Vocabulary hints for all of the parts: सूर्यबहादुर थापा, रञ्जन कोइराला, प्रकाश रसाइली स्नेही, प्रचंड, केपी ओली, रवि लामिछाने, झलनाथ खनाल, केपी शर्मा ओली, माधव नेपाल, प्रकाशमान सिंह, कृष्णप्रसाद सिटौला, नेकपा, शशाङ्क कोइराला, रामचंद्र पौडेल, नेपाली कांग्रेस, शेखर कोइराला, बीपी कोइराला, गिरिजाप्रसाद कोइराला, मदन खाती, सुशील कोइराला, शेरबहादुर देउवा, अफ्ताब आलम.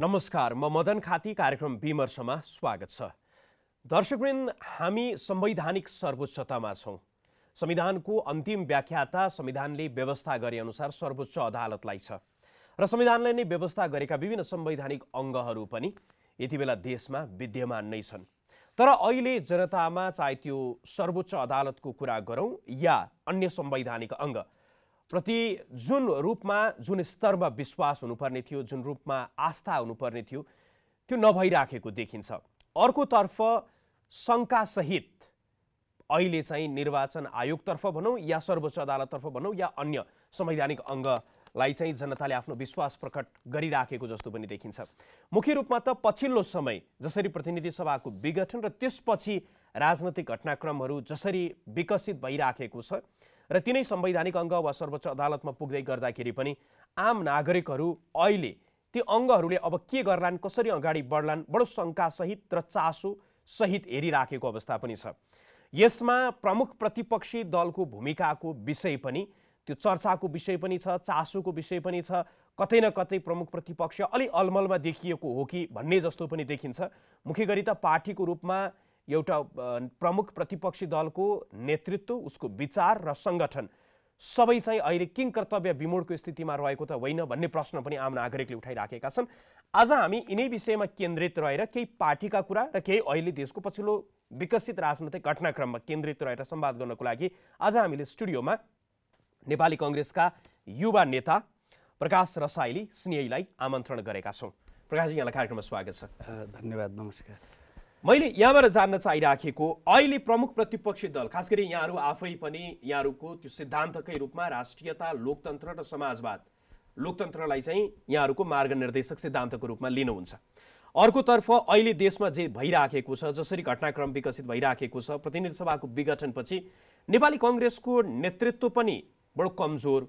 नमस्कार, म मदन खाती। कार्यक्रम विमर्शमा स्वागत छ। दर्शकवृन्द, हामी संवैधानिक सर्वोच्चतामा छौं। संविधानको अन्तिम व्याख्याता संविधानले व्यवस्था गरे अनुसार सर्वोच्च अदालतलाई छ र संविधानले नै व्यवस्था गरेका विभिन्न संवैधानिक अंगहरू पनि यतिबेला देशमा विद्यमान नै छन्। तर अहिले जनतामा चाहे त्यो सर्वोच्च अदालतको कुरा गरौं या अन्य संवैधानिक अंग प्रति जुन रूपमा, जुन स्तरमा विश्वास हुनुपर्ने थियो, जुन रूपमा आस्था हुनुपर्ने थियो, त्यो नभइराखेको देखिन्छ। अर्कोतर्फ शंका सहित अहिले चाहिँ निर्वाचन आयोगतर्फ भनौं या सर्वोच्च अदालततर्फ भनौं या अन्य संवैधानिक अंगलाई चाहिँ जनताले आफ्नो विश्वास प्रकट गरिराखेको जस्तो पनि देखिन्छ। मुख्य रूपमा त पछिल्लो समय जसरी प्रतिनिधि सभाको विघटन र त्यसपछि राजनीतिक घटनाक्रमहरू जसरी विकसित भइराखेको छ र तीनै संवैधानिक अंग वा सर्वोच्च अदालतमा पुग्दै गर्दाखेरि पनि आम नागरिकहरू अहिले ती अंगहरूले अब के गर्लान्, कसरी अगाडि बढ्लान्, बडो शंका सहित र चासो सहित हेरिराखेको अवस्था पनि छ। यसमा प्रमुख प्रतिपक्षी दलको भूमिकाको विषय पनि, त्यो चर्चाको विषय पनि छ, चासोको विषय पनि छ। कतै न कतै प्रमुख प्रतिपक्ष अलि अलमलमा देखिएको हो कि भन्ने जस्तो पनि देखिन्छ। मुख्य गरी त पार्टीको रूपमा एउटा प्रमुख प्रतिपक्षी दलको नेतृत्व, उसको विचार र संगठन सबै चाहिँ अहिले किंकर्तव्य विमूढको स्थितिमा रहेको त होइन भन्ने प्रश्न पनि आम नागरिकले उठाइराखेका छन्। आज हामी यिनै विषयमा केन्द्रित रहेर केही पार्टीका कुरा र केही अहिले देशको पछिल्लो विकसित राजनीतिक घटनाक्रममा केन्द्रित रहेर संवाद गर्नको लागि आज हामीले स्टुडियोमा नेपाली कांग्रेसका युवा नेता प्रकाश रसाइली स्नेहीलाई आमन्त्रण गरेका छौं। प्रकाशजी, यहाँलाई कार्यक्रममा स्वागत छ। धन्यवाद, नमस्कार। मैले यहाँबाट जान्न चाहिराखेको अहिले प्रमुख प्रतिपक्षी दल, खास गरी यहाँहरू आफै पनि यहाँहरूको त्यो सिद्धान्तकै रूपमा राष्ट्रियता, लोकतन्त्र र समाजवाद, लोकतन्त्रलाई चाहिँ यहाँहरूको मार्गनिर्देशक सिद्धान्तको रूपमा लिनुहुन्छ। अर्कोतर्फ अहिले देशमा जे भइराखेको छ, जसरी घटनाक्रम विकसित भइराखेको छ, प्रतिनिधि सभाको विघटनपछि नेपाली कांग्रेसको नेतृत्व पनि बडो कमजोर,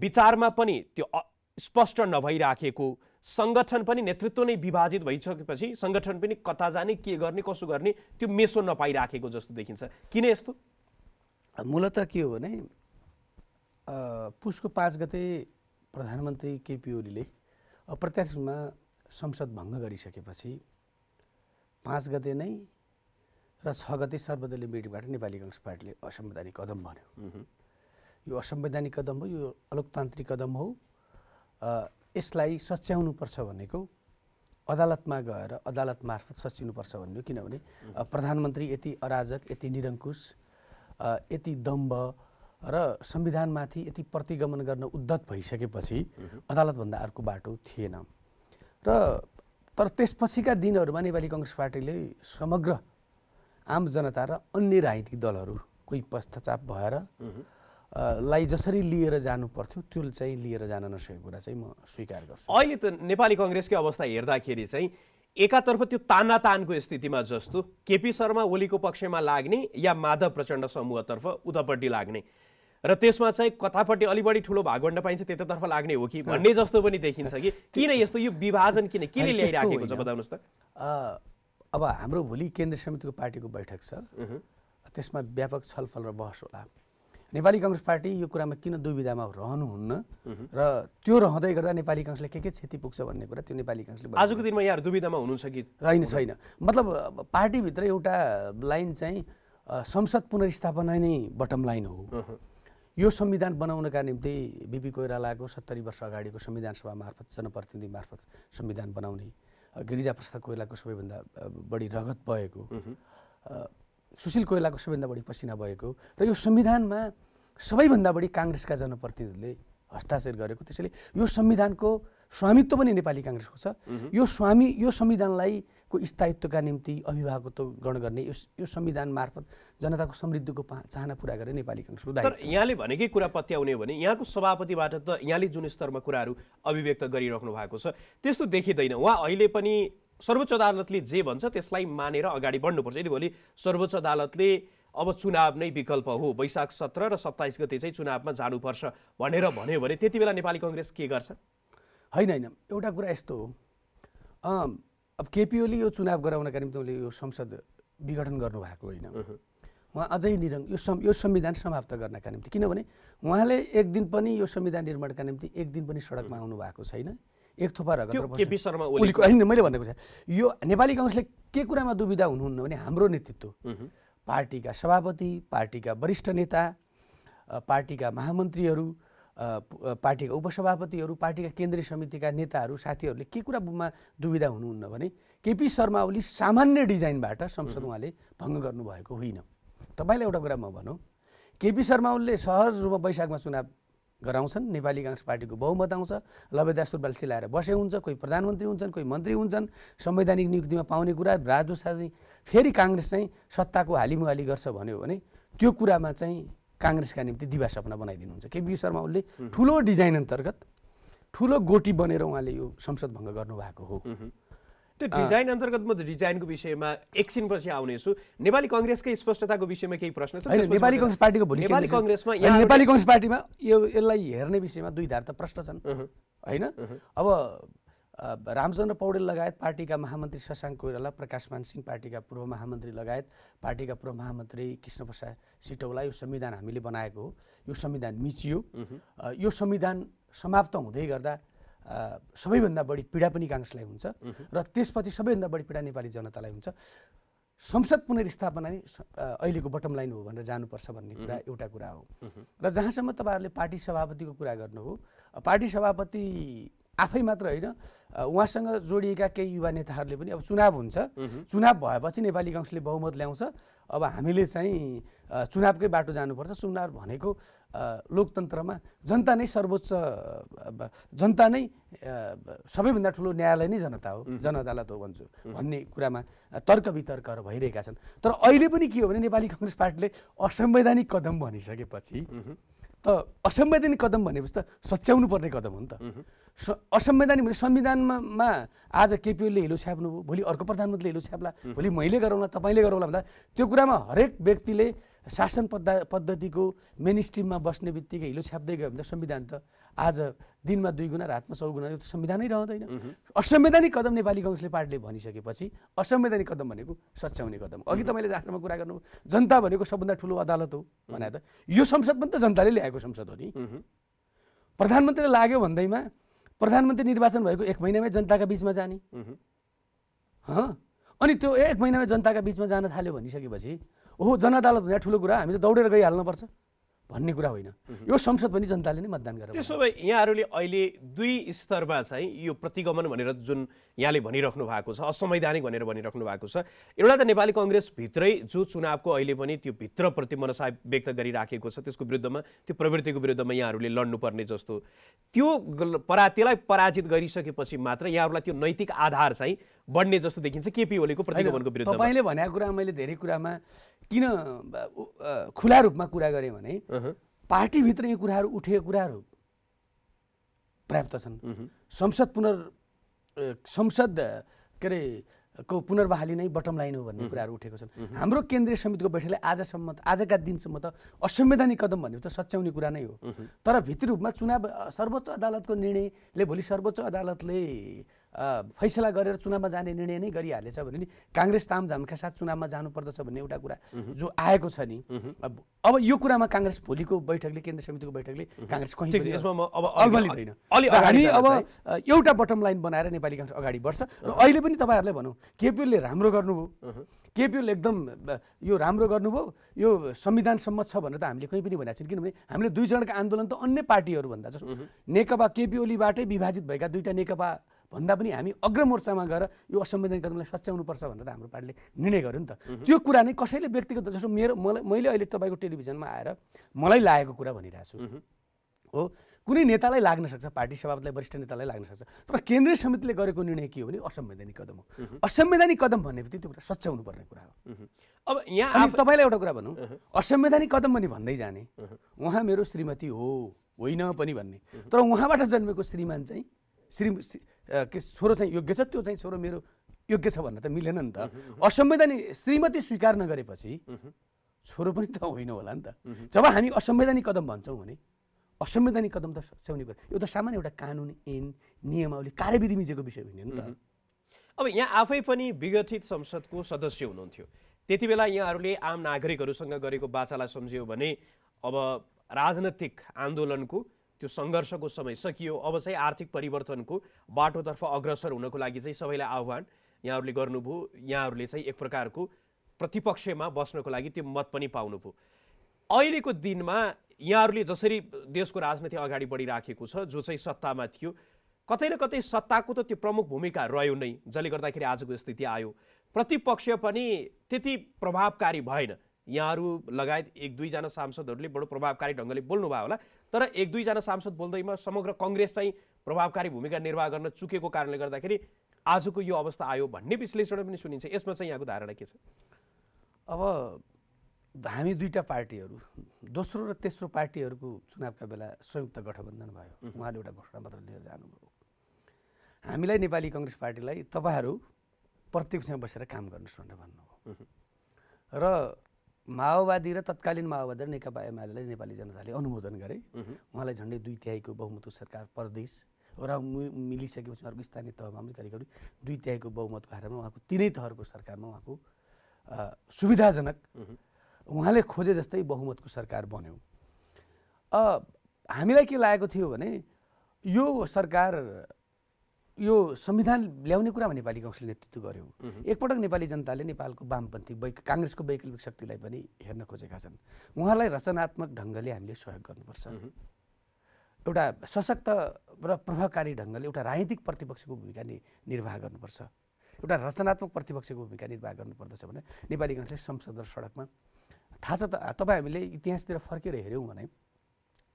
विचारमा पनि त्यो स्पष्ट नभइराखेको, संगठन पनि नेतृत्व नै विभाजित भइसकेपछि संगठन पनि कता जाने, के गर्ने, कसो गर्ने, त्यो मेसो नपाइराखेको जस्तो देखिन्छ। किन यस्तो? मूलत के हो भने पुसको 5 गते प्रधानमन्त्री केपी ओलीले अप्रत्याशित रूपमा संसद भङ्ग गरिसकेपछि 5 गते नै र 6 गते सर्वदलीय मिटिङबाट नेपाली कांग्रेस पार्टीले असंवैधानिक कदम भन्यो। यो असंवैधानिक कदम हो, यो अलोकतान्त्रिक कदम हो। यसलाई सच्याउनुपर्छ भनेको अदालतमा गएर अदालत मार्फत सच्याउनुपर्छ भन्ने, किनभने प्रधानमन्त्री यति अराजक, यति निरङ्कुश, यति दम्भ र संविधानमाथि यति प्रतिगमन गर्न उद्धत भइसकेपछि अदालतभन्दा अर्को बाटो थिएन। र तर त्यसपछिका दिनहरूमा नेपाली कांग्रेस पार्टीले समग्र आम जनता र अन्य राजनीतिक दलहरूकै पश्चाताप भएर लाई जसरी लिएर जानु पर्थ्यो त्यो चाहिँ लिएर जान नसकेको कुरा चाहिँ म स्वीकार गर्छु। अहिले त नेपाली कांग्रेसकै अवस्था हेर्दाखेरि चाहिँ एकातर्फ त्यो तानातानको स्थितिमा जस्तो केपी शर्मा ओलीको पक्षमा लाग्ने या माधव प्रचण्ड समूहतर्फ उतापट्टि लाग्ने र त्यसमा चाहिँ कतापट्टि अलि बढी ठुलो भागवण्ड पाइन्छ त्यतातर्फ लाग्ने हो कि भन्ने जस्तो पनि देखिन्छ कि किन यस्तो, यो विभाजन किन केले ल्याइराखेको छ बताउनुस् त। अब हाम्रो भोलि केन्द्र समितिको पार्टीको बैठक छ, त्यसमा व्यापक छलफल र बहस होला। नेपाली कांग्रेस पार्टी यो कुरामा किन दुविधामा रहनुहुन्न र त्यो रहँदै गर्दा नेपाली कांग्रेसले के क्षति पुग्छ भन्ने कुरा त्यो नेपाली कांग्रेसले आजको दिनमा यहाँ दुविधामा हुनुहुन्छ कि होइन छैन, मतलब पार्टीभित्र एउटा लाइन चाहिँ संसद पुनर्स्थापना नै बटम लाइन हो। यो संविधान बनाउनका निम्ति बीपी कोइरालाको 70 वर्ष अगाडिको संविधान सभा मार्फत, जनप्रतिनिधि मार्फत संविधान बनाउने, गिरिजाप्रसाद कोइरालाको सबैभन्दा बढी रगत भएको, सुशील कोइरालाको सबैभन्दा बढी पसिना भएको र यो संविधानमा सबैभन्दा बढी कांग्रेसका जनप्रतिनिधिले हस्ताक्षर गरेको, त्यसैले यो संविधानको स्वामित्व पनि नेपाली कांग्रेसको छ। यो संविधानलाई को स्थायित्वका निम्ति अभिभावकत्व ग्रहण गर्ने, यो संविधान मार्फत जनताको समृद्धिको चाहना पूरा गर्ने नेपाली कांग्रेसको दायित्व। तर यहाँले भनेकै कुरा पत्याउने हो भने यहाँको सभापतिबाट त यहाँले जुन स्तरमा कुराहरू अभिव्यक्त गरिराख्नु भएको छ त्यस्तो देखिँदैन। उहाँ अहिले पनि सर्वोच्च अदालतले जे भन्छ त्यसलाई मानेर अगाडि बढ्नुपर्छ। यदि भोलि सर्वोच्च अदालतले अब चुनाव नै विकल्प हो, वैशाख 17 र 27 गते चाहिँ चुनावमा जानुपर्छ भनेर भन्यो भने त्यति बेला नेपाली कांग्रेस के गर्छ? होइन, एउटा कुरा यस्तो हो, अब केपी ओली यो चुनाव गराउनका निम्ति उनले यो संसद विघटन गर्नुभएको होइन, उहाँ अझै निरङ यो संविधान समाप्त गर्नका निम्ति, किनभने उहाँले एक दिन पनि यो संविधान निर्माणका निम्ति एक दिन पनि सडकमा आउनु भएको छैन। एक थोपा रगत केपी शर्मा ओलीको हैन, मैले भनेको छ यो नेपाली कांग्रेसले के कुरामा दुविधा हुनुहुन्न भने हाम्रो नेतृत्व पार्टीका सभापति, पार्टीका वरिष्ठ नेता, पार्टीका महामन्त्रीहरू, पार्टीका उपसभापतिहरू, पार्टीका केन्द्रीय समितिका नेताहरू साथीहरूले के कुरामा दुविधा हुनुहुन्न भने केपी शर्मा ओली सामान्य डिजाइनबाट संसद उहाँले भङ्ग गर्नु भएको होइन। तपाईलाई एउटा कुरा म भनौं, केपी शर्मा ओलीले सहज रूपमा बैशाखमा चुनाव गराउँछन्, नेपाली कांग्रेस पार्टीको बहुमत आउँछ, लबेदा सुरबाल सिलाएर बसे हुन्छ, कोही प्रधानमन्त्री हुन्छन्, कोही मन्त्री हुन्छन्, संवैधानिक नियुक्तिमा पाउने कुरा राजदूत फेरि कांग्रेस चाहिँ सत्ताको हालिमुहाली गर्छ भन्यो भने त्यो कुरामा चाहिँ कांग्रेसका निम्ति दिवा सपना बनाइदिनु हुन्छ। केपी शर्मा ओलीले ठुलो डिजाइन अन्तर्गत ठुलो गोटी बनेर उहाँले यो संसद भङ्ग गर्नु भएको हो। त्यो डिजाइन अन्तर्गत म डिजाइनको विषयमा एकछिनपछि आउनेछु। नेपाली कांग्रेसकै स्पष्टताको विषयमा केही प्रश्न छ? नेपाली कांग्रेस पार्टीको भोलि नेपाली कांग्रेस पार्टीमा यसलाई हेर्ने विषयमा दुई धार त प्रश्न छन् हैन। अब रामचंद्र पौडेल लगायत पार्टीका महामन्त्री शशाङ्क कोइराला, प्रकाशमान सिंह पार्टीका पूर्व महामन्त्री लगायत पार्टीका पूर्व महामन्त्री कृष्णप्रसाद सिटौला, यो संविधान हामीले बनाएको हो, यो संविधान मिचियो, यो संविधान समाप्त हुँदै गर्दा सबैभन्दा बढी पीडा पनि कांग्रेसलाई हुन्छ र त्यसपछि सबैभन्दा बढी पीडा नेपाली जनतालाई हुन्छ। संसद पुनर्स्थापना नै अहिलेको बटम लाइन हो भनेर जानुपर्छ भन्ने कुरा एउटा कुरा हो। र जहाँसम्म तपाईहरूले पार्टी सभापतिको कुरा गर्नु हो, पार्टी सभापति आफै मात्र हैन, उहाँसँग जोडिएका केही युवा नेताहरूले पनि अब चुनाव हुन्छ, चुनाव भएपछि नेपाली कांग्रेसले बहुमत ल्याउँछ, अब हामीले चाहिँ चुनावकै बाटो जानुपर्छ। चुनाव भनेको लोकतन्त्रमा जनता नै सर्वोच्च, जनता नै सबैभन्दा ठुलो न्यायालय नै जनता हो, जन अदालत हो भन्छु भन्ने कुरामा तर्क वितर्कहरू भइरहेका छन्। तर अहिले पनि के हो भने नेपाली कांग्रेस पार्टीले असंवैधानिक कदम भनिसकेपछि त असंवैधानिक कदम भनेपछि त सच्याउनु पर्ने कदम हो नि त। असंवैधानिक भने संविधानमा आज केपी ओलीले हिलो छ्याप्नुभयो, भोलि अर्को प्रधानमन्त्रीले हिलो छ्याप्ला, भोलि मैले गरौँला, तपाईँले गरौँला भन्दा त्यो कुरामा हरेक व्यक्तिले शासन पद्धतिको मेन स्ट्रिममा बस्ने बित्तिकै हिलो छ्याप्दै गयो भने संविधान त आज दिनमा 2 गुणा रातमा 4 गुणा यो त संविधानै रहँदैन। असंवैधानिक कदम नेपाली कांग्रेसले पार्टीले भनिसकेपछि असंवैधानिक कदम भनेको सच्याउने कदम। अघि तपाईँले राष्ट्रमा कुरा गर्नु जनता भनेको सबभन्दा ठुलो अदालत हो भने त यो संसद पनि त जनताले ल्याएको संसद हो नि। प्रधानमन्त्रीले लाग्यो भन्दैमा प्रधानमन्त्री निर्वाचन भएको 1 महिनामै जनताका बीचमा जाने, अनि त्यो 1 महिनामै जनताका बीचमा जान थाल्यो भनिसकेपछि ओहो जन अदालत भन्दा ठुलो कुरा हामी त दौडेर गइहाल्नुपर्छ भन्ने कुरा होइन। यो संसद पनि जनताले नै मतदान गरेर। त्यसो भए यहाँहरूले अहिले 2 स्तरमा चाहिँ यो प्रतिगमन भनेर जुन यहाँले भनिराख्नु भएको छ, असंवैधानिक भनेर भनिराख्नु भएको छ, एउटा त नेपाली कांग्रेसभित्रै जो चुनावको अहिले पनि त्यो भित्रप्रति मनसा व्यक्त गरिराखेको छ, त्यसको विरुद्धमा, त्यो प्रवृत्तिको विरुद्धमा यहाँहरूले लड्नुपर्ने जस्तो, त्यो परातीलाई पराजित गरिसकेपछि मात्र यहाँहरूलाई त्यो नैतिक आधार चाहिँ बढ्ने जस्तो देखिन्छ केपी ओलीको प्रतिगमनको विरुद्धमा। तपाईँले भनेको कुरा मैले धेरै कुरामा किन खुला रूपमा कुरा गरेँ भने पार्टीभित्र यी कुराहरू उठेको कुराहरू पर्याप्त छन्। संसद के अरे को पुनर्बहाली नै बटम लाइन हो भन्ने कुराहरू उठेको छन्। हाम्रो केन्द्रीय समितिको बैठकले आजसम्म, आजका दिनसम्म त असंवैधानिक कदम भन्ने त सच्याउने कुरा नै हो, तर भित्री रूपमा चुनाव सर्वोच्च अदालतको निर्णयले भोलि सर्वोच्च अदालतले फैसला गरेर चुनावमा जाने निर्णय नै गरिहालेछ भने नि कांग्रेस तामझामका साथ चुनावमा जानुपर्दछ भन्ने एउटा कुरा जो आएको छ नि। अब यो कुरामा कांग्रेस भोलिको बैठकले, केन्द्रीय समितिको बैठकले कांग्रेस कहीँ पनि अल्बलिँदैन। हामी अब एउटा बटम लाइन बनाएर नेपाली कांग्रेस अगाडि बढ्छ। र अहिले पनि तपाईँहरूले भनौँ केपीले राम्रो गर्नुभयो, केपीले एकदम यो राम्रो गर्नुभयो, यो संविधान सम्मत छ भनेर त हामीले कहीँ पनि भनेको छैन, किनभने हामीले 2 चरणको आन्दोलन त अन्य पार्टीहरूभन्दा जस्तो नेकपा केपी ओलीबाटै विभाजित भएका 2टा नेकपा भन्दा पनि हामी अग्रमोर्चामा गएर यो असंवैधानिक कदमलाई सच्याउनुपर्छ भनेर हाम्रो पार्टीले निर्णय गर्यो नि त। त्यो कुरा नै कसैले व्यक्तिगत जस्तो मैले अहिले तपाईँको टेलिभिजनमा आएर मलाई लागेको कुरा भनिरहेको छु हो, कुनै नेतालाई लाग्न सक्छ, पार्टी सभापतिलाई, वरिष्ठ नेतालाई लाग्न सक्छ, तर केन्द्रीय समितिले गरेको निर्णय के हो भने असंवैधानिक कदम हो। असंवैधानिक कदम भन्ने बित्तिकै त्यो कुरा सच्याउनु पर्ने कुरा हो। अब यहाँ तपाईँलाई एउटा कुरा भनौँ, असंवैधानिक कदम पनि भन्दै जाने, उहाँ मेरो श्रीमती होइन पनि भन्ने, तर उहाँबाट जन्मेको श्रीमान चाहिँ के छोरो चाहिँ योग्य छ, त्यो चाहिँ छोरो मेरो योग्य छ भन्न त मिलेन नि त। असंवैधानिक श्रीमती स्वीकार नगरेपछि छोरो पनि त होइन होला नि त। जब हामी असंवैधानिक कदम भन्छौँ भने असंवैधानिक कदम त सच्याउने कुरा, यो त सामान्य एउटा कानुन, ऐन, नियमावली, कार्यविधि मिचेको विषय होइन नि त। अब यहाँ आफै पनि विघटित संसदको सदस्य हुनुहुन्थ्यो, त्यति बेला यहाँहरूले आम नागरिकहरूसँग गरेको वाचालाई सम्झियो भने अब राजनीतिक आन्दोलनको त्यो संघर्षको समय सकियो, अब चाहिँ आर्थिक परिवर्तनको बाटोतर्फ अग्रसर हुनको लागि चाहिँ सबैलाई आह्वान यहाँहरूले गर्नुभयो। यहाँहरूले चाहिँ एक प्रकारको प्रतिपक्षमा बस्नको लागि त्यो मत पनि पाउनुभयो। अहिलेको दिनमा यहाँहरूले जसरी देशको राजनीति अगाडि बढिराखेको छ, जो चाहिँ सत्तामा थियो, कतै न कतै सत्ताको त त्यो प्रमुख भूमिका रह्यो नै, जसले गर्दाखेरि आजको स्थिति आयो। प्रतिपक्ष पनि त्यति प्रभावकारी भएन। यहाँहरू लगायत एक दुईजना सांसदहरूले बडो प्रभावकारी ढङ्गले बोल्नुभयो होला, तर एक दुईजना सांसद बोल्दैमा समग्र कङ्ग्रेस चाहिँ प्रभावकारी भूमिका निर्वाह गर्न चुकेको कारणले गर्दाखेरि आजको यो अवस्था आयो भन्ने विश्लेषण पनि सुनिन्छ। यसमा चाहिँ यहाँको धारणा के छ? अब हामी दुईटा पार्टीहरू, दोस्रो र तेस्रो पार्टीहरूको चुनावका बेला संयुक्त गठबन्धन भयो। उहाँले एउटा घोषणापत्र लिएर जानुभयो, हामीलाई नेपाली कांग्रेस पार्टीलाई तपाईहरू प्रतिपक्षमा बसेर काम गर्नुहोस् भनेर भन्नुभयो। र माओवादी र तत्कालीन माओवादी र नेकपा एमालेलाई नेपाली जनताले अनुमोदन गरे। उहाँलाई झन्डै 2/3 बहुमत सरकार प्रदेश र मिलिसकेपछि अर्को स्थानीय तहमा पनि करिब 2/3 बहुमतको हारमा उहाँको तिनै तहको सरकारमा उहाँको सुविधाजनक उहाँले खोजे जस्तै बहुमतको सरकार बन्यो। हामीलाई के लागेको थियो भने यो सरकार, यो संविधान ल्याउने कुरामा नेपाली कांग्रेसले नेतृत्व गर्यो। एकपटक नेपाली जनताले नेपालको वामपन्थी कांग्रेसको वैकल्पिक शक्तिलाई पनि हेर्न खोजेका छन्। उहाँलाई रचनात्मक ढङ्गले हामीले सहयोग गर्नुपर्छ। एउटा सशक्त र प्रभावकारी ढङ्गले एउटा राजनीतिक प्रतिपक्षको भूमिका निर्वाह गर्नुपर्छ, एउटा रचनात्मक प्रतिपक्षको भूमिका निर्वाह गर्नुपर्दछ भने नेपाली कांग्रेसले संसद र सडकमा थाहा छ। तपाईँ हामीले इतिहासतिर फर्केर हेऱ्यौँ भने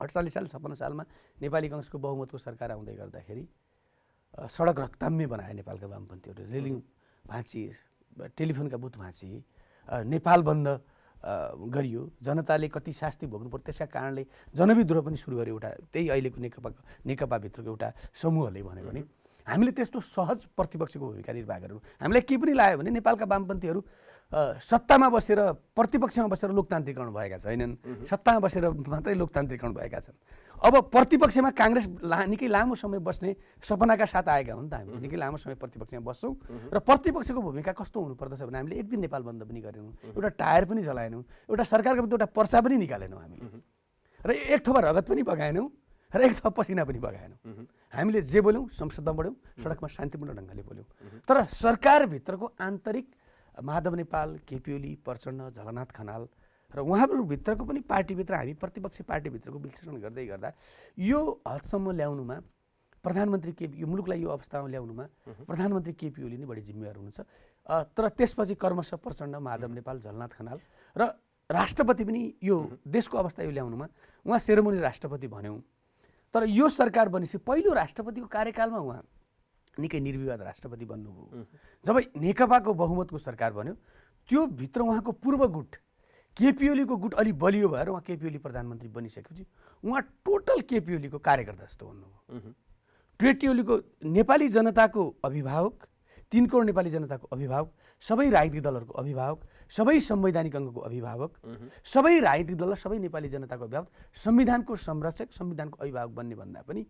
48 साल 56 सालमा नेपाली कांग्रेसको बहुमतको सरकार आउँदै गर्दाखेरि सडक रक्ताम्य बनाए नेपालका वामपन्थीहरूले। रेलिङ भाँचिए, टेलिफोनका बुथ भाँचिए, नेपाल बन्द गरियो। जनताले कति शास्ति भोग्नु पर्यो, त्यसका कारणले जनविद्रोह पनि सुरु गर्यो। एउटा त्यही अहिलेको नेकपाभित्रको एउटा समूहले भन्यो भने हामीले त्यस्तो सहज प्रतिपक्षको भूमिका निर्वाह गर्नु। हामीलाई के पनि लाग्यो भने नेपालका वामपन्थीहरू सत्तामा बसेर प्रतिपक्षमा बसेर लोकतान्त्रिकरण भएका छैनन्, सत्तामा बसेर मात्रै लोकतान्त्रिकरण भएका छन्। अब प्रतिपक्षमा कांग्रेस निकै लामो समय बस्ने सपनाका साथ आएका हुन् त हामी निकै लामो समय प्रतिपक्षमा बस्छौँ। र प्रतिपक्षको भूमिका कस्तो हुनुपर्दछ भने हामीले एक दिन नेपाल बन्द पनि गरेनौँ, एउटा टायर पनि जलाएनौँ, एउटा सरकारको विरुद्ध एउटा पर्चा पनि निकालेनौँ हामीले, र एक थोपा रगत पनि बगाएनौँ, र एक थोपा पसिना पनि बगाएनौँ। हामीले जे बोल्यौँ संसदमा बढ्यौँ, सडकमा शान्तिपूर्ण ढङ्गले बोल्यौँ। तर सरकारभित्रको आन्तरिक माधव नेपाल, केपी ओली, प्रचंड, झलनाथ खनाल र उहाँहरूभित्रको पनि पार्टीभित्र हामी प्रतिपक्षी पार्टीभित्रको विश्लेषण गर्दै गर्दा यो हदसम्म ल्याउनुमा प्रधानमन्त्री केपी, यो मुलुकलाई यो अवस्थामा ल्याउनुमा प्रधानमन्त्री केपी ओली नै बढी जिम्मेवार हुनुहुन्छ। तर त्यसपछि कर्मशः प्रचंड, माधव नेपाल, झलनाथ खनाल र राष्ट्रपति पनि यो देशको अवस्था यो ल्याउनुमा उहाँ सेरोमोनी राष्ट्रपति भन्यौँ। तर यो सरकार बनेपछि पहिलो राष्ट्रपतिको कार्यकालमा उहाँ निकै निर्विवाद राष्ट्रपति बन्नुभयो। जब नेकपाको बहुमतको सरकार बन्यो, त्यो भित्र उहाँको पूर्व गुट केपी ओलीको गुट अलि बलियो भएर उहाँ केपी ओली प्रधानमन्त्री बनिसकेपछि उहाँ टोटल केपी ओलीको कार्यकर्ता जस्तो भन्नुभयो। केपी ओलीको नेपाली जनताको अभिभावक, 3 करोड नेपाली जनताको अभिभावक, सबै राजनीतिक दलहरूको अभिभावक, सबै संवैधानिक अङ्गको अभिभावक, सबै राजनीतिक दल र सबै नेपाली जनताको अभिभावक, संविधानको संरक्षक, संविधानको अभिभावक बन्ने भन्दा पनि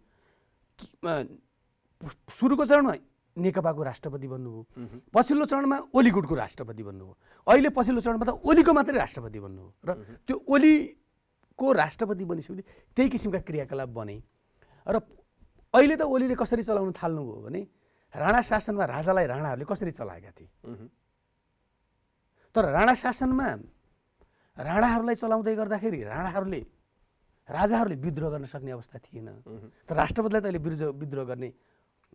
सुरुको चरणमा नेकपाको राष्ट्रपति बन्नुभयो, पछिल्लो चरणमा ओली गुटको राष्ट्रपति बन्नुभयो, अहिले पछिल्लो चरणमा त ओलीको मात्रै राष्ट्रपति बन्नुभयो। र त्यो ओलीको राष्ट्रपति बनिसकेपछि त्यही किसिमका क्रियाकलाप बने। र अहिले त ओलीले कसरी चलाउन थाल्नुभयो भने राणा शासनमा राजालाई राणाहरूले कसरी चलाएका थिए, तर राणा शासनमा राणाहरूलाई चलाउँदै गर्दाखेरि राणाहरूले राजाहरूले विद्रोह गर्न सक्ने अवस्था थिएन। तर राष्ट्रपतिलाई त अहिले विद्रोह गर्ने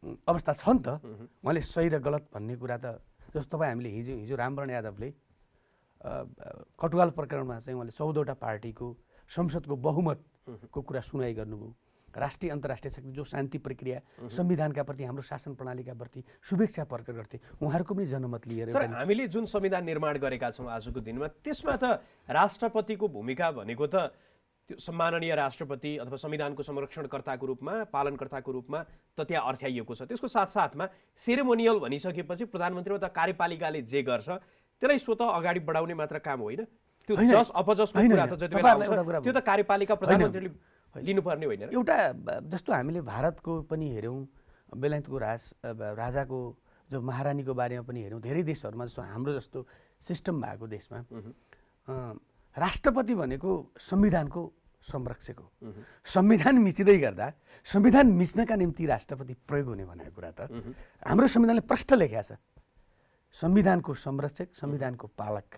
अवस्था छ नि त। उहाँले सही र गलत भन्ने कुरा त जस्तो तपाईँ हामीले हिजो रामबरण यादवले कटुवाल प्रकरणमा चाहिँ उहाँले 14वटा पार्टीको संसदको बहुमतको कुरा सुनाइ गर्नुभयो। राष्ट्रिय अन्तर्राष्ट्रिय शक्ति जो शान्ति प्रक्रिया, संविधानका प्रति, हाम्रो शासन प्रणालीका प्रति शुभेच्छा प्रकट गर्थे, उहाँहरूको पनि जनमत लिएर। तर हामीले जुन संविधान निर्माण गरेका छौँ आजको दिनमा, त्यसमा त राष्ट्रपतिको भूमिका भनेको त सम्माननीय राष्ट्रपति अथवा संविधानको संरक्षणकर्ताको रूपमा, पालनकर्ताको रूपमा त त्यहाँ अर्थ्याइएको छ। त्यसको साथसाथमा सेरेमोनियल भनिसकेपछि प्रधानमन्त्री तथा कार्यपालिकाले जे गर्छ त्यसलाई स्वतः अगाडि बढाउने मात्र काम होइन। त्यो जस अपजसको कुरा त जति बेला आउँछ त्यो त कार्यपालिका प्रधानमन्त्रीले लिनुपर्ने होइन। एउटा जस्तो हामीले भारतको पनि हेऱ्यौँ, बेलायतको राजाको जो महारानीको बारेमा पनि हेऱ्यौँ, धेरै देशहरूमा जस्तो हाम्रो जस्तो सिस्टम भएको देशमा राष्ट्रपति भनेको संविधानको संरक्षक हो। संविधान मिचिँदै गर्दा संविधान मिच्नका निम्ति राष्ट्रपति प्रयोग हुने भन्ने कुरा त हाम्रो संविधानले प्रष्ट लेखेको छ। संविधानको संरक्षक, संविधानको पालक।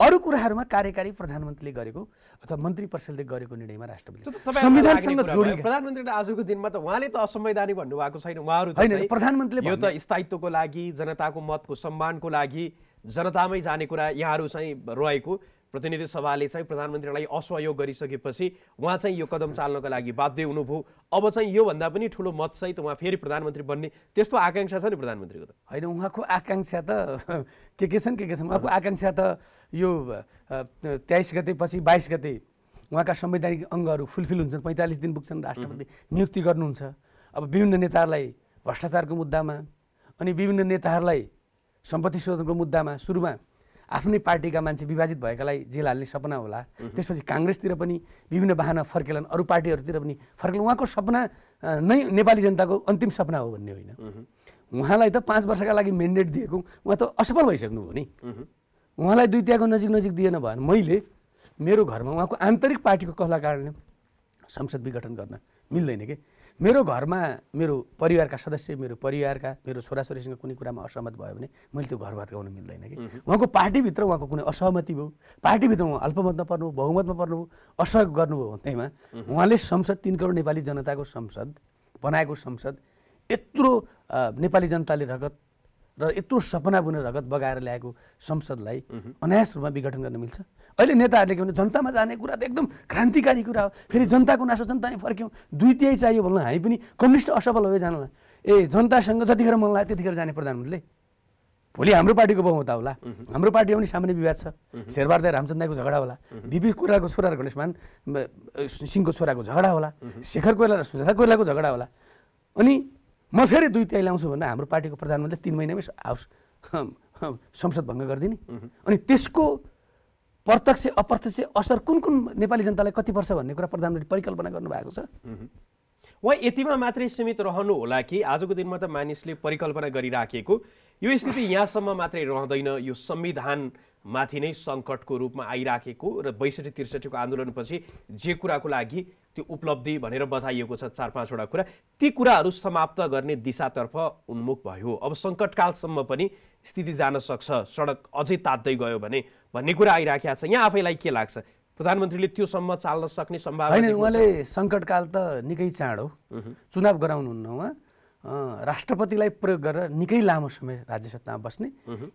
अरु कुराहरुमा कार्यकारी प्रधानमन्त्रीले गरेको अथवा मन्त्री परिषदले गरेको निर्णयमा राष्ट्रपतिले संविधानसँग जोडिएको। प्रधानमन्त्रीले आजको दिनमा त उहाँले त असंवैधानिक भन्नु भएको छैन। उहाँहरु त प्रधानमन्त्रीले यो त स्थायित्वको लागि, जनताको मतको सम्मानको लागि, जनतामै जाने कुरा यहाँहरु चाहिँ रहेको प्रतिनिधि सभाले चाहिँ प्रधानमन्त्रीलाई असहयोग गरिसकेपछि उहाँ चाहिँ यो कदम चाल्नका लागि बाध्य हुनुभयो। अब चाहिँ यो भन्दा पनि ठूलो मत सहित उहाँ फेरि प्रधानमन्त्री बन्ने त्यस्तो आकांक्षा छ नि प्रधानमन्त्रीको? त हैन, उहाँको आकांक्षा त के छन्। उहाँको आकांक्षा त यो 23 गतेपछि 22 गते उहाँका संवैधानिक अंगहरू फुलफिल हुन्छन्, 45 दिन पुग्छन्, राष्ट्रपति नियुक्ति गर्नुहुन्छ। अब विभिन्न नेताहरूलाई भ्रष्टाचारको मुद्दामा अनि विभिन्न नेताहरूलाई सम्पत्ति शोधनको मुद्दामा सुरुमा आफ्नै पार्टीका मान्छे विभाजित भएकालाई जेल हाल्ने सपना होला, त्यसपछि कांग्रेसतिर पनि विभिन्न बहाना फर्केलान्, अरू पार्टीहरूतिर पनि फर्केलान्। उहाँको सपना नै नेपाली जनताको अन्तिम सपना हो भन्ने होइन। उहाँलाई त 5 वर्षका लागि मेन्डेट दिएको, उहाँ त असफल भइसक्नु हो नि। उहाँलाई दुईतियाको नजिक दिएन भएन। मैले मेरो घरमा उहाँको आन्तरिक पार्टीको कलाकारले संसद विघटन गर्न मिल्दैन के। मेरो घरमा मेरो परिवारका सदस्य, मेरो छोराछोरीसँग कुनै कुरामा असहमत भयो भने मैले त्यो घर भत्काउन मिल्दैन कि। उहाँको पार्टीभित्र उहाँको कुनै असहमति भयो, पार्टीभित्र उहाँ अल्पमतमा पर्नुभयो, बहुमतमा पर्नुभयो, असहयोग गर्नुभयो, त्यसमा उहाँले संसद 3 करोड नेपाली जनताको संसद बनाएको संसद यत्रो नेपाली जनताले रगत र यत्रो सपना बुनेर रगत बगाएर ल्याएको संसदलाई अनायास रूपमा विघटन गर्न मिल्छ? अहिले नेताहरूले के भने जनतामा जाने कुरा त एकदम क्रान्तिकारी कुरा हो, फेरि जनताको नासो जनतामै फर्क्यौँ, 2/3 चाहियो भन्नु, हामी पनि कम्युनिस्ट असफल भए जानला। जनतासँग जतिखेर मन लाग्यो त्यतिखेर जाने प्रधानमन्त्रीले भोलि हाम्रो पार्टीको बहुमत होला, हाम्रो पार्टीमा पनि सामान्य विवाद छ, शेरबहादुर रामचन्द्रको झगडा होला, बीपी कोइरालाको छोरा र गणेशमान सिंहको छोराको झगडा होला, शेखर कोइराला र सुजाता कोइरालाको झगडा होला, अनि म फेरि 2/3 ल्याउँछु भन्दा हाम्रो पार्टीको प्रधानमन्त्री 3 महिनामै हाउस संसद भङ्ग गरिदिने। अनि त्यसको प्रत्यक्ष अप्रत्यक्ष असर कुन नेपाली जनतालाई कति पर्छ भन्ने कुरा प्रधानमन्त्री परिकल्पना गर्नुभएको छ। उहाँ यतिमा मात्रै सीमित रहनु होला कि आजको दिनमा त मानिसले परिकल्पना गरिराखेको यो स्थिति यहाँसम्म मात्रै रहँदैन, यो संविधानमाथि नै सङ्कटको रूपमा आइराखेको र 62-63को आन्दोलनपछि जे कुराको लागि त्यो उपलब्धि भनेर बताइएको छ 4-5वटा कुरा, ती कुराहरू समाप्त गर्ने दिशातर्फ उन्मुख भयो। अब सङ्कटकालसम्म पनि स्थिति जान सक्छ, सडक अझै तात्दै गयो भने भन्ने कुरा आइराखेको छ। यहाँ आफैलाई के लाग्छ, प्रधानमन्त्रीले त्योसम्म चाल्न सक्ने सम्भावना छैन? उहाँले सङ्कटकाल त निकै चाँडो चुनाव गराउनुहुन्न। उहाँ राष्ट्रपतिलाई प्रयोग गरेर निकै लामो समय राज्य सत्तामा बस्ने।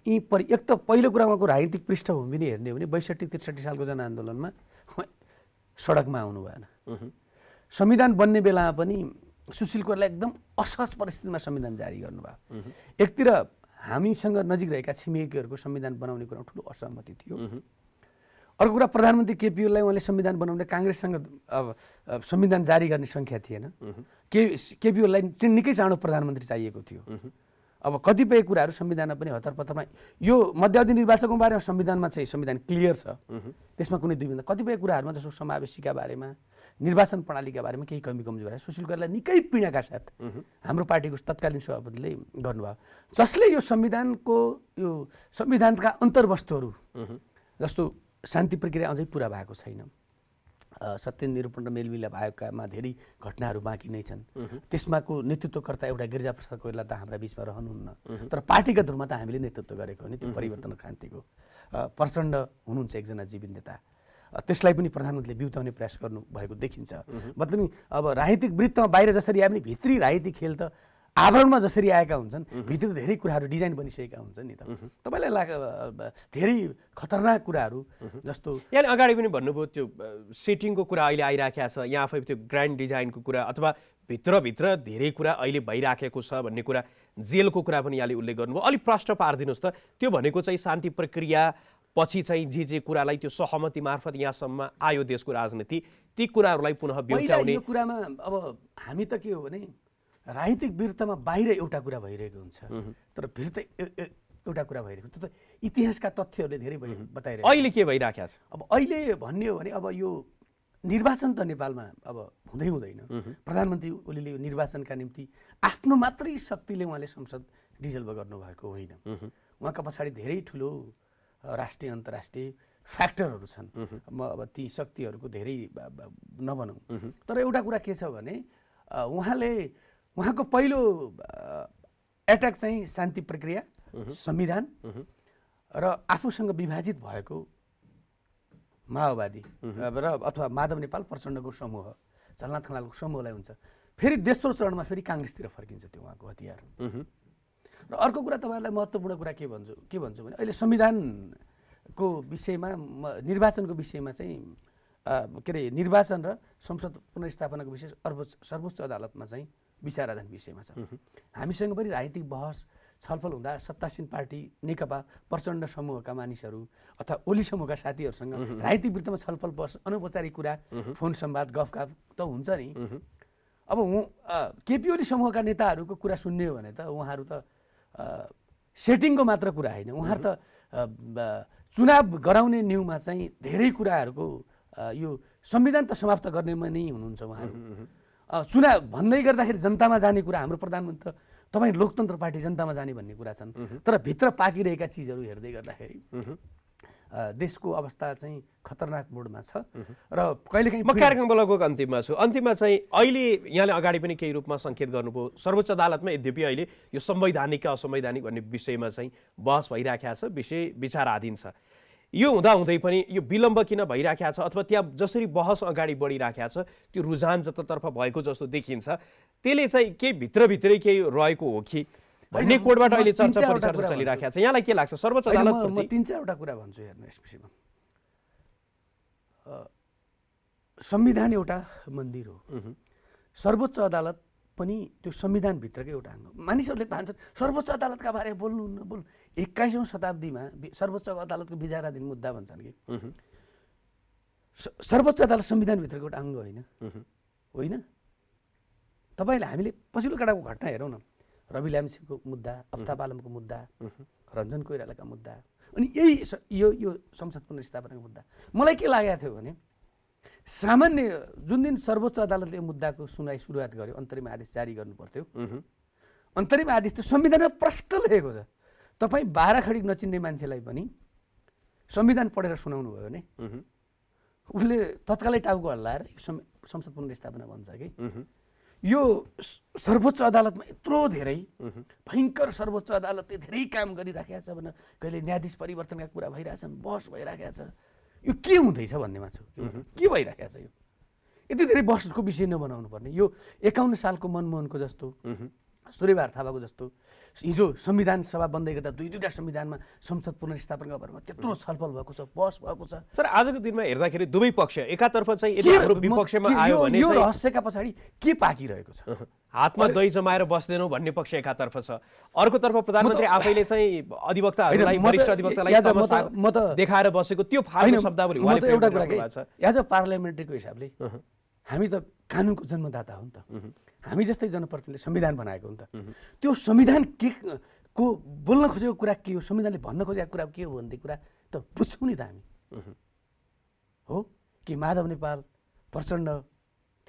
एक त पहिलो कुरा उहाँको राजनीतिक पृष्ठभूमि नै हेर्ने हो भने 62-63 सालको जनआन्दोलनमा उहाँ सडकमा आउनु भएन। संविधान बन्ने बेलामा पनि सुशील कोइराला एकदम असहज परिस्थितिमा संविधान जारी गर्नुभयो। एकतिर हामीसँग नजिक रहेका छिमेकीहरूको संविधान बनाउने कुरा ठुलो असहमति थियो। अर्को कुरा प्रधानमन्त्री केपी ओलीलाई उहाँले संविधान बनाउने कांग्रेससँग संविधान जारी गर्ने संख्या थिएन। केपी ओलीलाई निकै चाँडो प्रधानमन्त्री चाहिएको थियो। अब कतिपय कुराहरू संविधानमा पनि हतरपतरमा, यो मध्यावधि निर्वाचनको बारेमा संविधानमा चाहिँ संविधान क्लियर छ, त्यसमा कुनै दुई भन्दा कतिपय कुराहरूमा जसो समावेशीका बारेमा, निर्वाचन प्रणालीका बारेमा केही कमी कमजोरी सुशील कोइराला निकै पीडाका साथ हाम्रो पार्टीको तत्कालीन सभापतिले गर्नुभयो, जसले यो संविधानको यो संविधानका अन्तर्वस्तुहरू जस्तो शान्ति प्रक्रिया अझै पुरा भएको छैन, सत्य निरूपण र मेलमिलाप आयोगकामा धेरै घटनाहरू बाँकी नै छन्, त्यसमाको नेतृत्वकर्ता एउटा गिरिजाप्रसाद कोइराला त हाम्रा बिचमा रहनुहुन्न, तर पार्टीगत रूपमा त हामीले नेतृत्व गरेको हो नि। त्यो परिवर्तन क्रान्तिको प्रचण्ड हुनुहुन्छ एकजना जीवित नेता, त्यसलाई पनि प्रधानमन्त्रीले बिउताउने प्रयास गर्नुभएको देखिन्छ। मतलब अब राजनीतिक वृत्तमा बाहिर जसरी आयो भने भित्री राजनीतिक खेल त आवरणमा जसरी आएका हुन्छन्, भित्र धेरै कुराहरू डिजाइन बनिसकेका हुन्छन् नि। त तपाईँलाई धेरै खतरनाक कुराहरू जस्तो यहाँले अगाडि पनि भन्नुभयो त्यो सेटिङको कुरा अहिले आइराखेको छ, यहाँ आफै त्यो ग्रान्ड डिजाइनको कुरा अथवा भित्रभित्र धेरै कुरा अहिले भइराखेको छ भन्ने कुरा, जेलको कुरा पनि यहाँले उल्लेख गर्नुभयो। अलिक प्रश्न पारिदिनुहोस् त, त्यो भनेको चाहिँ शान्ति प्रक्रिया पछि चाहिँ जे जे कुरालाई त्यो सहमति मार्फत यहाँसम्म आयो देशको राजनीति, ती कुराहरूलाई पुनः ब्युटाउने कुरामा अब हामी त के हो भने राजनीतिक वृत्तमा बाहिर एउटा कुरा भइरहेको हुन्छ, तर भित्र एउटा कुरा भइरहेको, त्यो त इतिहासका तथ्यहरूले धेरै बताइरहेको। अहिले के भइराखेको छ? अब अहिले भन्ने हो भने अब यो निर्वाचन त नेपालमा अब हुँदै हुँदैन। प्रधानमन्त्री ओलीले यो निर्वाचनका निम्ति आफ्नो मात्रै शक्तिले उहाँले संसद डिजल्भ गर्नुभएको होइन, उहाँका पछाडि धेरै ठुलो राष्ट्रिय अन्तर्राष्ट्रिय फ्याक्टरहरु छन्। म अब ती शक्तिहरुको धेरै नभनौं, तर एउटा कुरा के छ भने उहाँले उहाँको पहिलो एट्याक चाहिँ शान्ति प्रक्रिया, संविधान र आफूसँग विभाजित भएको माओवादी र अथवा माधव नेपाल प्रचण्डको समूह, झलनाथ खनालको समूहलाई हुन्छ। फेरि दोस्रो चरणमा फेरि कांग्रेसतिर फर्किन्छ त्यो उहाँको हतियार। र अर्को कुरा तपाईहरुलाई महत्त्वपूर्ण कुरा के भन्छु भने अहिले संविधानको विषयमा, निर्वाचनको विषयमा चाहिँ के अरे निर्वाचन र संसद पुनर्स्थापनाको विषय सर्वोच्च अदालतमा चाहिँ विचाराधीन विषयमा छ। हामीसँग पनि राजनीतिक बहस छलफल हुँदा सत्तासीन पार्टी नेकपा प्रचण्ड समूहका मानिसहरू अथवा ओली समूहका साथीहरूसँग राजनीतिक वृत्तमा छलफल बस, अनौपचारिक कुरा, फोन संवाद, गफगाफ त हुन्छ नि। अब केपी ओली समूहका नेताहरूको कुरा सुन्ने हो भने त उहाँहरू त सेटिङको मात्र कुरा होइन, उहाँहरू त चुनाव गराउने न्यूमा चाहिँ धेरै कुराहरूको यो संविधान त समाप्त गर्नेमा नै हुनुहुन्छ उहाँहरू। चुनाव भन्दै गर्दाखेरि जनतामा जाने कुरा, हाम्रो प्रधानमन्त्री तपाईँ लोकतन्त्र पार्टी जनतामा जाने भन्ने कुरा छन्, तर भित्र पाकिरहेका चिजहरू हेर्दै गर्दाखेरि देशको अवस्था चाहिँ खतरनाक मोडमा छ। र कहिलेकाहीँ म कार्यक्रम बलको अन्तिममा छु, अन्तिममा चाहिँ अहिले यहाँले अगाडि पनि केही रूपमा संकेत गर्नुभयो, सर्वोच्च अदालतमा यद्यपि अहिले यो संवैधानिक र असंवैधानिक भन्ने विषयमा चाहिँ बहस भइराखेको छ, विषय विचाराधीन छ। यो हुँदाहुँदै पनि यो विलम्ब किन भइराखेको छ अथवा त्यहाँ जसरी बहस अगाडि बढिराखेको छ त्यो रुझान जतातर्फ भएको जस्तो देखिन्छ, त्यसले चाहिँ केही भित्रभित्रै केही रहेको हो कि भन्ने कोडबाट अहिले चर्चा परिचर्चा चलिराखेको छ। यहाँलाई के लाग्छ सर्वोच्च अदालतप्रति? म 3-4 वटा कुरा भन्छु। हेर्नु यस विषयमा संविधान एउटा मन्दिर हो, सर्वोच्च अदालत पनि त्यो संविधानभित्रकै एउटा अङ्ग। मानिसहरूले भन्छन् सर्वोच्च अदालतका बारेमा बोल्नुहुन्न, बोल्नु। 21औं शताब्दीमा सर्वोच्च अदालतको विचाराधीन मुद्दा भन्छन् कि सर्वोच्च अदालत संविधानभित्रको एउटा अङ्ग होइन। होइन, तपाईँले हामीले पछिल्लो कालको घटना हेरौँ न, रवि लामिछानेको मुद्दा, अफ्ताब आलमको मुद्दा, रञ्जन कोइरालाका मुद्दा, अनि यो संसद पुनर्स्थापनाको मुद्दा। मलाई के लागेको थियो भने सामान्य जुन दिन सर्वोच्च अदालतले यो मुद्दाको सुनवाई सुरुवात गर्यो, अन्तरिम आदेश जारी गर्नुपर्थ्यो। अन्तरिम आदेश त संविधानमा प्रष्ट लेखेको छ। तपाईँ 12 खडी नचिन्ने मान्छेलाई पनि संविधान पढेर सुनाउनु भयो भने उसले तत्कालै टाउको हल्लाएर संसद पुनर्स्थापना भन्छ कि यो सर्वोच्च अदालतमा यत्रो धेरै भयङ्कर सर्वोच्च अदालतले धेरै काम गरिराखेको छ भनेर कहिले न्यायाधीश परिवर्तनका कुरा भइरहेछन्, बहस भइरहेको छ। यो के हुँदैछ भन्नेमा छु, के भइरहेको छ? यो यति धेरै बहसको विषय नबनाउनु पर्ने। यो 51 सालको मनमोहनको जस्तो, सूर्यबहादुर थापाको जस्तो हिजो संविधान सभा बन्दै गर्दा 2-2 संविधानमा संसद पुनर्स्थापनका बारेमा त्यत्रो छलफल भएको छ, बहस भएको छ। तर आजको दिनमा हेर्दाखेरि दुवै पक्ष एकातर्फ चाहिँ विपक्षमा आयो भने यो रहस्यका पछाडि के पाकिरहेको छ? हातमा दही जमाएर बस्दैनौ भन्ने पक्ष एकातर्फ छ, अर्कोतर्फ प्रधानमन्त्री आफैले चाहिँ अधिवक्ताहरूलाई, वरिष्ठ अधिवक्तालाई देखाएर बसेको त्यो फाल्नु शब्दावली उहाँले एउटा कुरा गरेको छ। एज अ पार्लियामेन्ट्रीको हिसाबले हामी त कानुनको जन्मदाता हो नि त, हामी जस्तै जनप्रतिनिधिले संविधान बनाएको हो नि त। त्यो संविधान के को बोल्न खोजेको कुरा के हो, संविधानले भन्न खोजेको कुरा के हो भन्ने कुरा त बुझ्छौँ नि त हामी। हो कि माधव नेपाल प्रचण्ड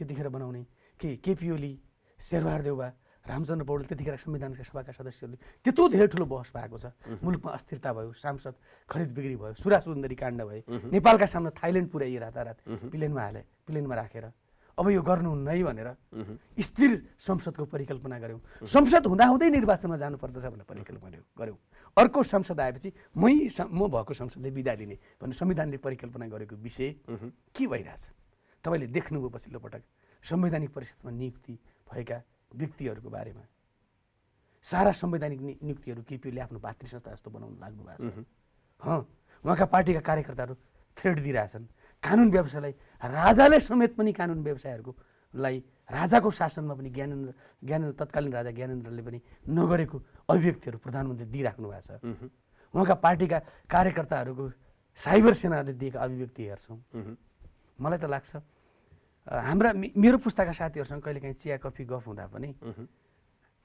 त्यतिखेर बनाउने, कि केपी ओली, शेरबहादुर देउवा, रामचन्द्र पौडेल त्यतिखेर संविधानका सभाका सदस्यहरूले त्यत्रो धेरै ठुलो बहस भएको छ। मुलुकमा अस्थिरता भयो, सांसद खरिद बिक्री भयो, सुरा सुन्दरी काण्ड भयो, नेपालका सामना थाइल्यान्ड पुर्याइए रातारात प्लेनमा राखेर अब यो गर्नुहुन्न है भनेर स्थिर संसदको परिकल्पना गऱ्यौँ। संसद हुँदाहुँदै निर्वाचनमा जानुपर्दछ भनेर परिकल्पना गऱ्यौँ, अर्को संसद आएपछि म भएको संसदले बिदा लिने भनेर संविधानले परिकल्पना गरेको विषय के भइरहेछ? तपाईँले देख्नुभयो पछिल्लो पटक संवैधानिक परिषदमा नियुक्ति भएका व्यक्तिहरूको बारेमा सारा संवैधानिक नियुक्तिहरू केपीले आफ्नो भातृ संस्था जस्तो बनाउन लाग्नु भएको छ। उहाँका पार्टीका कार्यकर्ताहरू थ्रेड दिइरहेछन्, कानुन व्यवसायलाई राजाले समेत पनि कानुन व्यवसायहरूलाई राजाको शासनमा पनि ज्ञानेन्द्र तत्कालीन राजा ज्ञानेन्द्रले पनि नगरेको अभिव्यक्तिहरू प्रधानमन्त्रीले दिइराख्नु भएको छ। उहाँका पार्टीका कार्यकर्ताहरूको साइबर सेनाले दिएका अभिव्यक्ति हेर्छौँ। मलाई त लाग्छ हाम्रा मेरो पुस्ताका साथीहरूसँग कहिलेकाहीँ चिया कफी गफ हुँदा पनि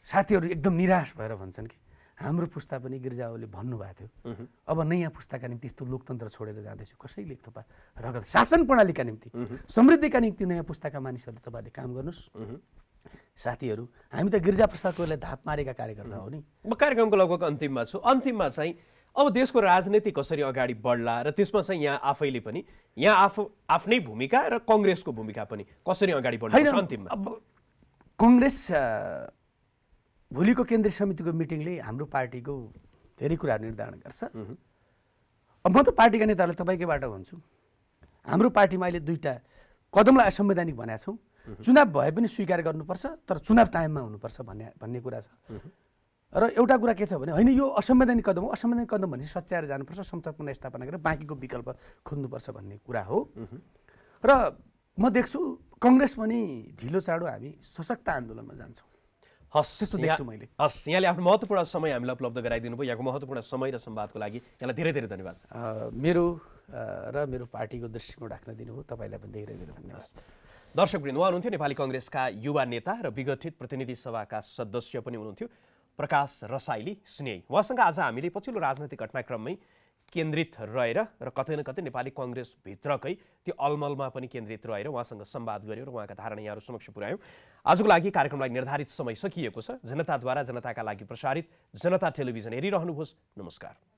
साथीहरू एकदम निराश भएर भन्छन् कि हाम्रो पुस्ता पनि गिरिजा ओलीले भन्नुभएको थियो, अब नयाँ पुस्ताका निम्ति यस्तो लोकतन्त्र छोडेर जाँदैछु, कसैले थोपा रगत शासन प्रणालीका निम्ति, समृद्धिका निम्ति नयाँ पुस्ताका मानिसहरूले तपाईँहरूले काम गर्नुहोस्। साथीहरू, हामी त गिरिजाप्रसाद कोइरालाले धाप मारेका कार्यकर्ता हो नि। म कार्यक्रमको लगभग अन्तिममा छु, अन्तिममा चाहिँ अब देशको राजनीति कसरी अगाडि बढ्ला र त्यसमा चाहिँ यहाँ आफैले पनि यहाँ आफ्नै भूमिका र कांग्रेसको भूमिका पनि कसरी अगाडि बढ्छ अन्तिममा। अब कांग्रेस भोलिको केन्द्रीय समितिको मिटिङले हाम्रो पार्टीको धेरै कुरा निर्धारण गर्छ। अब म त पार्टीका नेताहरूले तपाईँकैबाट भन्छु, हाम्रो पार्टीमा अहिले दुईटा कदमलाई असंवैधानिक भनेका छौं। चुनाव भए पनि स्वीकार गर्नुपर्छ, तर चुनाव टाइममा हुनुपर्छ भन्ने कुरा छ। र एउटा कुरा के छ भने हैन यो असंवैधानिक कदम हो, असंवैधानिक कदम भने सच्याएर जानुपर्छ, संसदमा स्थापना गरेर बाँकीको विकल्प खोज्नुपर्छ भन्ने कुरा हो। र म देख्छु कांग्रेस पनि ढिलो चाँडो हामी सशक्त आन्दोलनमा जान्छौँ। हस्, यहाँले आफ्नो महत्त्वपूर्ण समय हामीलाई उपलब्ध गराइदिनु भयो। यहाँको महत्त्वपूर्ण समय र संवादको लागि यहाँलाई धेरै धेरै धन्यवाद। मेरो र मेरो पार्टीको दृष्टिकोण राख्न दिनुभयो, तपाईँलाई पनि धेरै धेरै धन्यवाद। दर्शकवृन्द, उहाँ हुनुहुन्थ्यो नेपाली कांग्रेसका युवा नेता र विघटित प्रतिनिधि सभाका सदस्य पनि हुनुहुन्थ्यो प्रकाश रसाइली स्नेही। उहाँसँग आज हामीले पछिल्लो राजनीतिक घटनाक्रममै केन्द्रित रहेर र कतै न कतै नेपाली कांग्रेसभित्रकै त्यो अलमलमा पनि केन्द्रित रहेर उहाँसँग संवाद गर्यौं र उहाँका धारणा यहाँहरू समक्ष पुर्यायौं। आजको लागि कार्यक्रमलाई निर्धारित समय सकिएको छ। जनताद्वारा जनताका लागि प्रसारित जनता टेलिभिजन हेरिरहनुहोस्। नमस्कार।